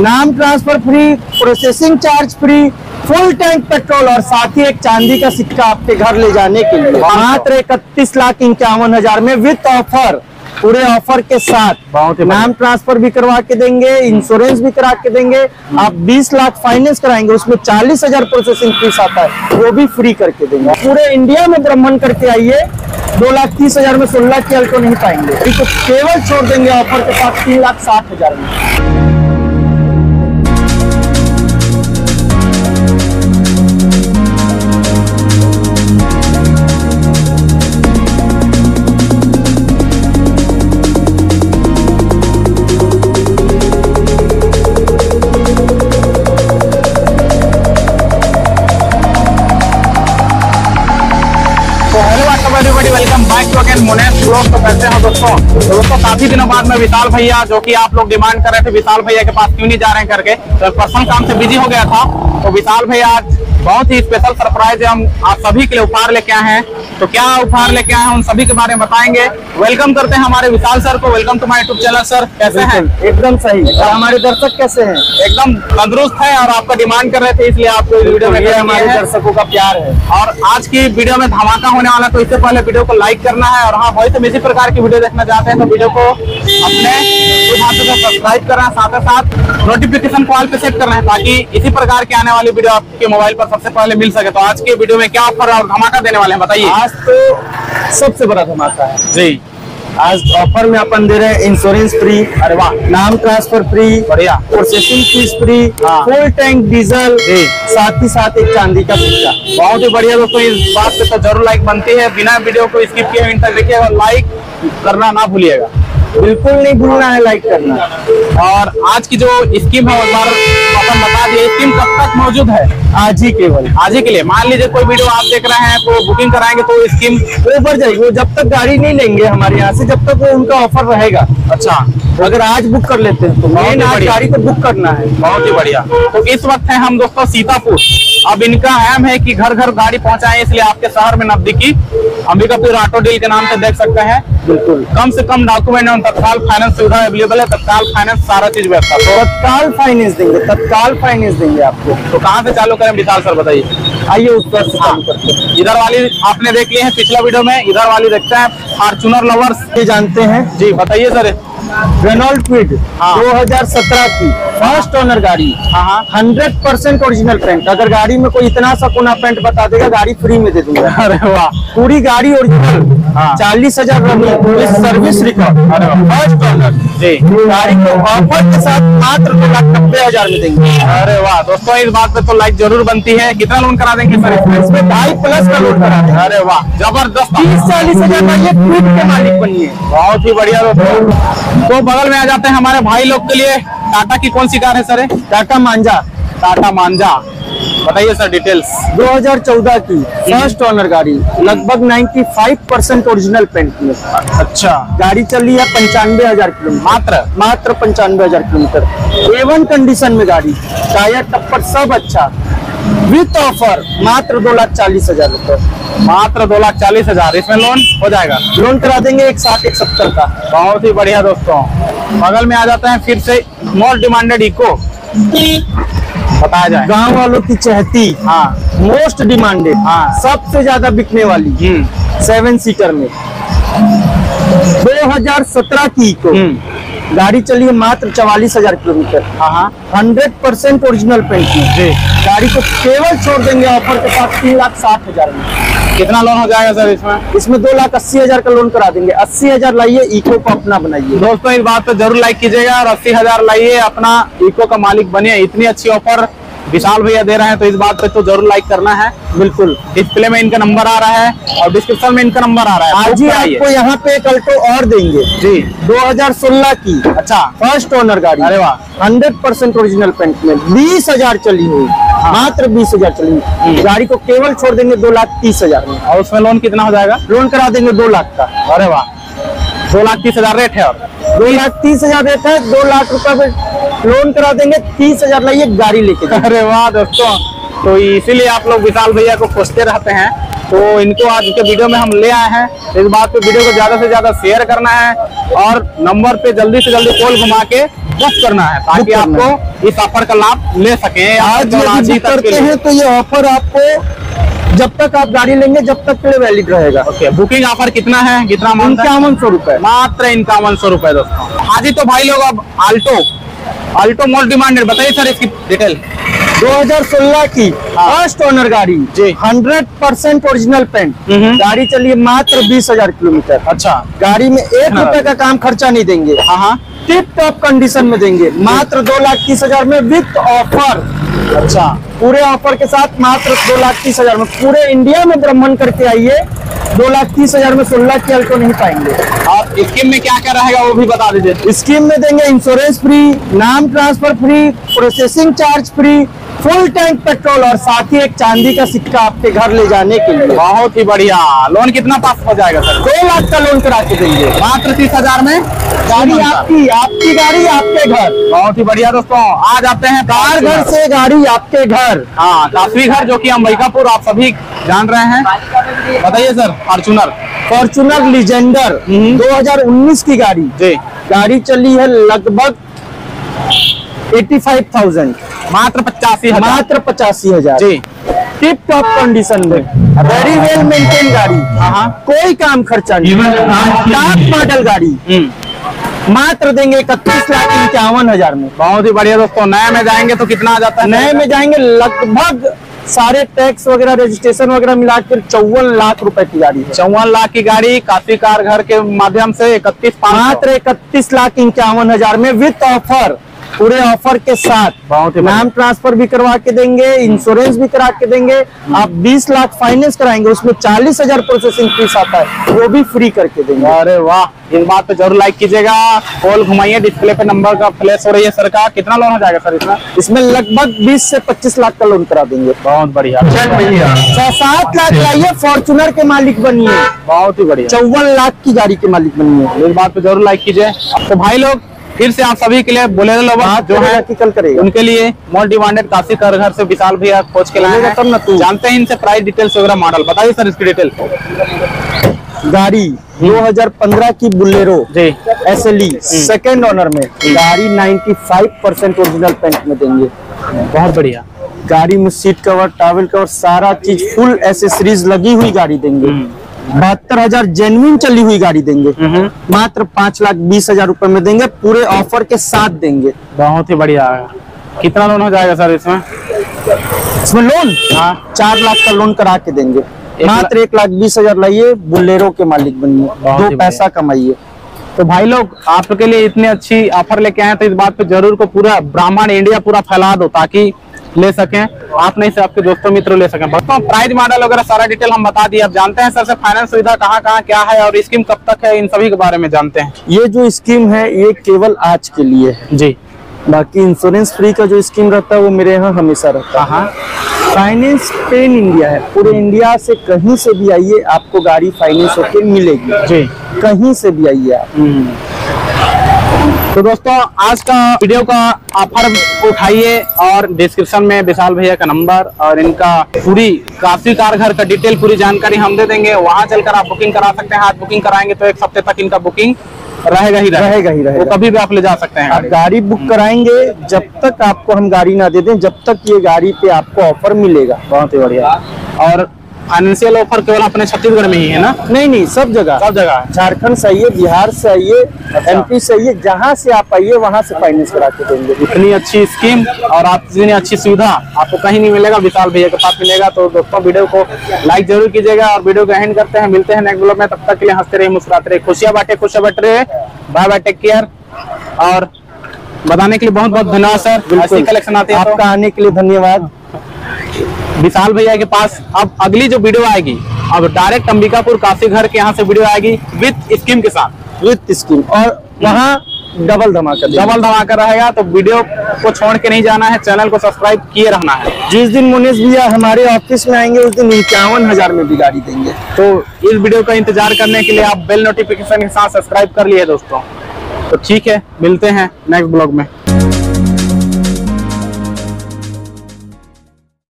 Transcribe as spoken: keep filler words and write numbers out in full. नाम transfer free, processing charge free, full tank petrol और साथ ही एक चांदी का सिक्का आपके घर ले जाने के लिए मात्र इकतीस लाख इक्यावन हजार में विद ऑफर, पूरे ऑफर के साथ। नाम ट्रांसफर भी करवा के देंगे, इंश्योरेंस भी करा के देंगे, आप बीस लाख फाइनेंस कराएंगे, उसमें चालीस हजार प्रोसेसिंग फीस आता है, वो भी फ्री करके देंगे। पूरे इंडिया में भ्रमण करके आइए, दो लाख तीस हजार में सोलह की अल्टो नहीं पाएंगे, केवल छोड़ देंगे ऑफर के साथ तीन लाख सात हजार में। दोस्तों दोस्तों काफी दिनों बाद में विशाल भैया, जो कि आप लोग डिमांड कर रहे थे विशाल भैया के पास क्यों नहीं जा रहे हैं करके, तो पर्सनल काम से बिजी हो गया था, तो विशाल भैया आज बहुत ही स्पेशल सरप्राइज हम आप सभी के लिए उपहार लेके आए हैं। तो क्या उपहार लेके आए हैं उन सभी के बारे में बताएंगे। वेलकम करते हैं हमारे विशाल सर को। Welcome to my YouTube channel. Sir कैसे हैं? एकदम सही। और हमारे दर्शक कैसे हैं? एकदम तंदुरुस्त है, और आपका डिमांड कर रहे थे इसलिए आपको वीडियो में हमारे दर्शकों का प्यार है। और आज की वीडियो में धमाका होने वाला, तो इससे पहले वीडियो को लाइक करना है, और हाँ वही तो इसी प्रकार की वीडियो देखना चाहते हैं तो वीडियो को अपने सब्सक्राइब करना, साथ ही साथ नोटिफिकेशन कॉल पे सेट करना है ताकि इसी प्रकार की आने वाली वीडियो आपके मोबाइल पर सबसे पहले मिल सके। तो आज के वीडियो में क्या ऑफर और धमाका देने वाले हैं बताइए। आज तो सबसे बड़ा धमाका है जी। आज ऑफर में अपन दे रहे हैं इंश्योरेंस फ्री, अरे वाह, नाम ट्रांसफर फ्री, बढ़िया, processing fees free, full tank diesel, साथ ही साथ एक चांदी का सिक्का। बहुत ही बढ़िया दोस्तों, इस बात पे तो जरूर लाइक बनती है। बिना वीडियो को स्किप किए इन तक देखिएगा, लाइक करना ना भूलिएगा, बिल्कुल नहीं भूलना है लाइक करना। और आज की जो स्कीम है उस बार अपन बता दिए, स्कीम कब तक मौजूद है? आज ही केवल आज ही के लिए। मान लीजिए कोई वीडियो आप देख रहे हैं तो बुकिंग कराएंगे तो स्कीम ऊपर जाएगी, वो जब तक गाड़ी नहीं लेंगे हमारे यहाँ से, जब तक वो उनका ऑफर रहेगा। अच्छा, अगर आज बुक कर लेते हैं तो मेन आज गाड़ी को बुक करना है। बहुत ही बढ़िया। तो इस वक्त है हम दोस्तों सीतापुर। अब इनका एम है कि घर घर गाड़ी पहुंचाएं, इसलिए आपके शहर में नजदीकी अंबिकापुर ऑटो डील के नाम से देख सकते हैं। बिल्कुल कम से कम डॉक्यूमेंट और तत्काल फाइनेंस सुविधा अवेलेबल है। तत्काल फाइनेंस सारा चीज व्यवस्था, तत्काल फाइनेंस देंगे, तत्काल फाइनेंस देंगे आपको। तो कहाँ से चालू करें विशाल सर बताइए? आइए उस पर चालू करते हैं। इधर वाली आपने देख ली है पिछला वीडियो में, इधर वाली देखते हैं। फॉर्च्यूनर लवर्स ये जानते हैं जी, बताइए सर। रेनॉल्ट क्विड दो हजार सत्रह की फर्स्ट ओनर गाड़ी, हंड्रेड परसेंट ओरिजिनल पेंट। अगर गाड़ी में कोई इतना सा कोना पेंट बता देगा गाड़ी फ्री में दे दूंगा। अरे वाह, पूरी गाड़ी ओरिजिनल, चालीस हजार सर्विस रिकॉर्ड, फर्स्ट ओनर जी। गाड़ी को ऑफर के साथ मात्र दो लाख नब्बे हजार में देंगे। अरे वाह दोस्तों, इस बात पे तो लाइक जरूर बनती है। कितना लोन करा देंगे सर इसमें? ढाई प्लस का लोन करा देंगे। अरे वाह जबरदस्त, तीस चालीस हजार क्विड के मालिक बनिए। बहुत ही बढ़िया दोस्तों। तो बगल में आ जाते हैं हमारे भाई लोग के लिए। टाटा की कौन सी कार है सर? टाटा मांजा। टाटा मांजा बताइए सर डिटेल्स। दो हजार चौदह की फर्स्ट ओनर गाड़ी, लगभग पचानवे परसेंट ओरिजिनल पेंट में। अच्छा, गाड़ी चली है पंचानवे हजार किलोमीटर, मात्र मात्र पंचानवे हजार किलोमीटर। एवन कंडीशन में गाड़ी, टायर टप्पर सब अच्छा, विथ ऑफर मात्र दो लाख चालीस हजार रूपए, मात्र दो लाख चालीस हजार इसमें लोन हो जाएगा। लोन करा देंगे एक साठ एक सत्तर का। बहुत ही बढ़िया दोस्तों। बगल में आ जाते हैं फिर से मोस्ट डिमांडेड इको, बताया जाए गांव वालों की चहती, हाँ मोस्ट डिमांडेड, हाँ सबसे ज्यादा बिकने वाली, सेवन सीटर में दो हजार सत्रह की इको। गाड़ी चली है मात्र चवालीस हजार kilometer, hundred percent original paint में। गाड़ी को केवल छोड़ देंगे ऑफर के साथ तीन लाख साठ हजार में। कितना लोन हो जाएगा सर इसमें? इसमें दो लाख अस्सी हजार का लोन करा देंगे। अस्सी हजार लाइए, इको को अपना बनाइए। दोस्तों इस बात पे जरूर लाइक कीजिएगा, और अस्सी हजार लाइए, अपना इको का मालिक बनिए। इतनी अच्छी ऑफर विशाल भैया दे रहे हैं तो इस बात पे तो जरूर लाइक करना है। बिल्कुल, डिस्प्ले में इनका नंबर आ रहा है और डिस्क्रिप्शन में इनका नंबर आ रहा है। आज ही आपको यहाँ पे एक अल्टो और देंगे जी, दो हजार सोलह की, अच्छा फर्स्ट ओनर गाड़ी, अरे वाह, हंड्रेड परसेंट ओरिजिनल पेंट में, बीस हजार चली हुई, मात्र बीस हजार चली। गाड़ी को केवल छोड़ देंगे दो लाख तीस हजार में। और उसमें लोन कितना हो जाएगा? लोन करा देंगे दो लाख का। अरे वाह, दो लाख तीस हजार रेट है, और दो लाख तीस हजार रेट है, दो लाख रुपए लोन करा देंगे, तीस हजार लाइए गाड़ी लेके। अरे वाह दोस्तों, तो इसीलिए आप लोग विशाल भैया को पूछते रहते हैं, तो इनको आज के वीडियो में हम ले आए हैं। इस बात पे वीडियो को ज्यादा से ज्यादा शेयर करना है, और नंबर पे जल्दी से जल्दी कॉल घुमा के बुक करना है ताकि आपको इस ऑफर का लाभ ले सके। आज यदि बुक करते हैं तो ये ऑफर आपको जब तक आप गाड़ी लेंगे जब तक के लिए वैलिड रहेगा। ओके, बुकिंग ऑफर कितना है? कितना? इक्यावन सौ रूपये, मात्र इक्यावन सौ रूपये दोस्तों। हाँ जी, तो भाई लोग अब आल्टो आल्टो मोस्ट डिमांडेड, बताइए सर इसकी डिटेल। दो हज़ार सोलह की फर्स्ट ओनर गाड़ी जी, हंड्रेड परसेंट ओरिजिनल पेंट, गाड़ी चलिए मात्र बीस हज़ार किलोमीटर। अच्छा, गाड़ी में एक रुपए का काम खर्चा नहीं देंगे, टिप टॉप कंडीशन में देंगे, मात्र दो लाख तीस हजार में विथ ऑफर। अच्छा, पूरे ऑफर के साथ मात्र दो लाख तीस हजार में पूरे इंडिया में भ्रमण करके आइए, दो लाख तीस हजार में सोलह की अल्टो नहीं पाएंगे। और स्कीम में क्या क्या रहेगा वो भी बता दीजिए। स्कीम में देंगे इंश्योरेंस फ्री, नाम transfer free, processing charge free, full tank petrol और साथ ही एक चांदी का सिक्का आपके घर ले जाने के लिए। बहुत ही बढ़िया। लोन कितना पास हो जाएगा सर? दो लाख का लोन करा के देंगे, मात्र तीस हजार में गाड़ी आपकी, आपकी गाड़ी आपके घर। बहुत ही बढ़िया दोस्तों, आज आते हैं कार घर से गाड़ी आपके घर। हाँ, काशवी घर जो कि अंबिकापुर आप सभी जान रहे हैं। बताइए सर, फॉर्चुनर फॉर्चुनर लीजेंडर दो हज़ार उन्नीस की गाड़ी जी, गाड़ी चली है लगभग एट्टी फाइव थाउजेंड, मात्र पचासी मात्र पचासी हजार जी, टिप टॉप कंडीशन में, वेरी वेल मेंटेन गाड़ी, कोई काम खर्चा नहीं, टॉप मॉडल गाड़ी, मात्र देंगे इकतीस लाख इक्यावन हजार में। बहुत ही बढ़िया दोस्तों। नए में जाएंगे तो कितना आ जाता है? नए में जाएंगे लगभग सारे टैक्स वगैरह रजिस्ट्रेशन वगैरह मिलाकर चौवन लाख रुपए की गाड़ी है। चौवन लाख की गाड़ी काफी कार घर के माध्यम से इकतीस मात्र इकतीस लाख इक्यावन हजार में विथ ऑफर, पूरे ऑफर के साथ। नाम ट्रांसफर भी करवा के देंगे, इंश्योरेंस भी करा के देंगे, आप बीस लाख फाइनेंस कराएंगे, उसमें चालीस हज़ार प्रोसेसिंग फीस आता है, वो भी फ्री करके देंगे। अरे वाह, इस बात पे जरूर लाइक कीजिएगा। कॉल घुमाइए, डिस्प्ले पे नंबर का फ्लैश हो रही है सर का। कितना लोन हो जाएगा सर इसमें? इसमें लगभग बीस से पच्चीस लाख का लोन करा देंगे। बहुत बढ़िया, छह सात लाख लाइए, फॉर्चुनर के मालिक बनिए। बहुत ही बढ़िया, चौवन लाख की गाड़ी के मालिक बनिए, इस बात पे जरूर लाइक कीजिए। तो भाई लोग फिर से आप सभी के लिए बोलेरो लवर जो है उनके लिए मोस्ट डिमांडेड काशी कार घर से विशाल भैया खोज के लाए हैं। तब ना तू जानते हैं इनसे प्राइस डिटेल्स वगैरह मॉडल। बताइए सर इसकी डिटेल। गाड़ी दो हज़ार पंद्रह की बुलेरो जी, एसएलई सेकंड ओनर में, गाड़ी पचानवे परसेंट ओरिजिनल पेंट में देंगे। बहुत बढ़िया, गाड़ी में सीट कवर, टॉवल कवर, सारा चीज फुल एसेसरीज लगी हुई गाड़ी देंगे। बहत्तर हजार जेन्युइन चली हुई गाड़ी देंगे, मात्र पाँच लाख बीस हजार रूपए में देंगे, पूरे ऑफर के साथ देंगे। बहुत ही बढ़िया है। कितना लोन हो जाएगा सर इसमें? इसमें लोन हाँ चार लाख का लोन करा के देंगे, मात्र एक लाख बीस हजार लाइए, बुलेरो के मालिक बनिए, दो पैसा कमाइए। तो भाई लोग आपके लिए इतने अच्छी ऑफर लेके आए, तो इस बात पे जरूर को पूरा ब्राह्मण इंडिया पूरा फैला दो ताकि ले सकें आप, नहीं से आपके दोस्तों मित्रों ले सकें। बच्चों, प्राइस मॉडल वगैरह सारा डिटेल हम बता दिए। आप जानते हैं सर से फाइनेंस सुविधा कहाँ कहाँ क्या है और स्कीम कब तक है, इन सभी के बारे में जानते हैं। ये जो स्कीम है ये केवल आज के लिए है जी, बाकी इंश्योरेंस फ्री का जो स्कीम रहता है वो मेरे यहाँ हमेशा रहता है। फाइनेंस पेन इंडिया है, पूरे इंडिया से कहीं से भी आइए आपको गाड़ी फाइनेंस होकर मिलेगी जी, कहीं से भी आइए आप। तो दोस्तों, आज का वीडियो का ऑफर उठाइए और डिस्क्रिप्शन में विशाल भैया का नंबर और इनका पूरी काशी कार घर का डिटेल पूरी जानकारी हम दे देंगे, वहां चलकर आप बुकिंग करा सकते हैं। आज बुकिंग कराएंगे तो एक हफ्ते तक इनका बुकिंग रहेगा ही रहेगा ही रहेगा, तो कभी भी आप ले जा सकते हैं। आप गाड़ी बुक कराएंगे, जब तक आपको हम गाड़ी ना दे दें जब तक ये गाड़ी पे आपको ऑफर मिलेगा। बहुत ही बढ़िया। और फाइनेंशियल ऑफर केवल अपने छत्तीसगढ़ में ही है ना? नहीं नहीं, सब जगह सब जगह झारखंड से आइए, बिहार से आइए, एमपी से आइए, जहाँ से आप आइए वहाँ से फाइनेंस करा के देंगे। इतनी अच्छी स्कीम और आप इतनी अच्छी सुविधा आपको कहीं नहीं मिलेगा, विशाल भैया के पास मिलेगा। तो दोस्तों, वीडियो को लाइक जरूर कीजिएगा और वीडियो को एंड करते हैं। मिलते हैं नेक्स्ट ब्लॉग में, तब तक के लिए हंसते रहिए, मुस्कुराते रहिए, खुशियाँ बांटे, खुशियाँ बट रहे, बाय बाय, टेक केयर। और बताने के लिए बहुत बहुत धन्यवाद सर, अच्छी कलेक्शन आते हैं, आपका आने के लिए धन्यवाद। विशाल भैया के पास अब अगली जो वीडियो आएगी, अब डायरेक्ट अंबिकापुर काशी घर के यहाँ से वीडियो आएगी विद स्कीम के साथ, विद स्कीम, और वहाँ डबल धमाका डबल धमाका रहेगा। तो वीडियो को छोड़ के नहीं जाना है, चैनल को सब्सक्राइब किए रहना है। जिस दिन मुनीष भैया हमारे ऑफिस में आएंगे उस दिन इक्यावन हजार में भी गाड़ी देंगे। तो इस वीडियो का इंतजार करने के लिए आप बेल नोटिफिकेशन के साथ सब्सक्राइब कर लिए दोस्तों। तो ठीक है, मिलते हैं नेक्स्ट ब्लॉग में।